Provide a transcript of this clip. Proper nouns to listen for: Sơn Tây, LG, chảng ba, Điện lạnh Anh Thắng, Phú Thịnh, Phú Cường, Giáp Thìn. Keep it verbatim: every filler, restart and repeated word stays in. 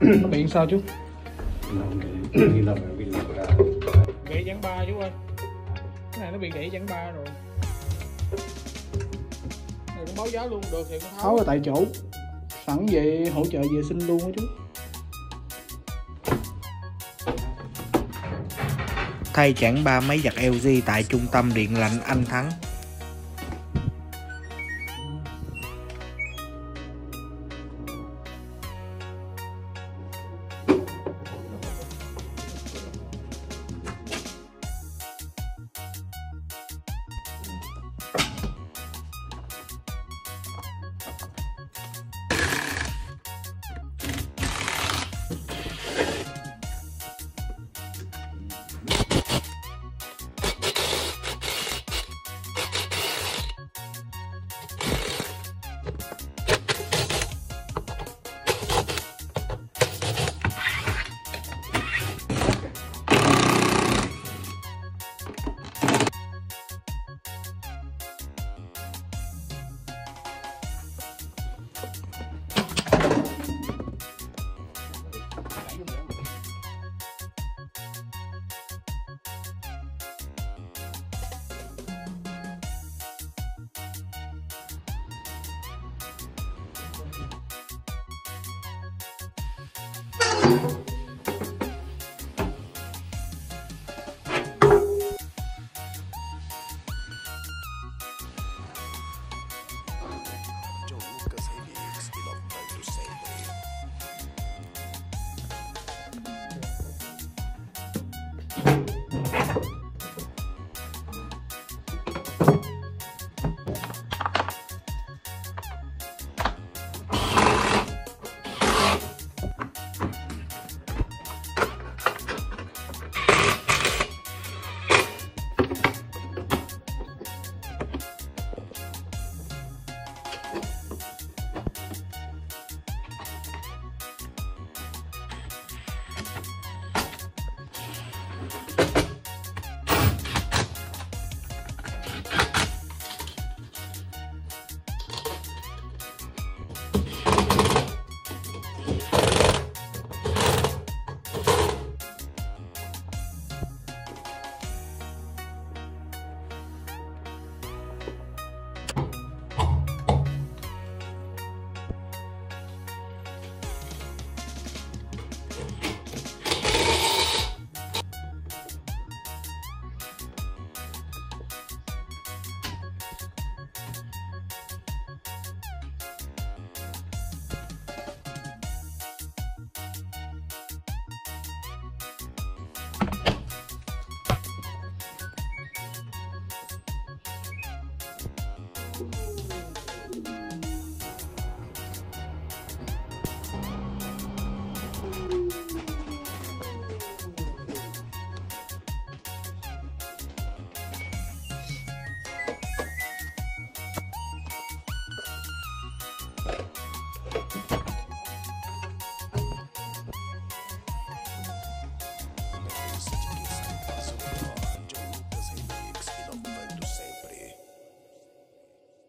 Nó bị sao chú? Bị giãn ba chú ơi. Cái này nó bị đẩy giãn ba rồi. Này cũng báo giá luôn được thì con tháo. Tháo tại chỗ. Sẵn vậy hỗ trợ vệ sinh luôn á chú. Thay chản ba máy giặt lờ giê tại trung tâm điện lạnh Anh Thắng. Thank you.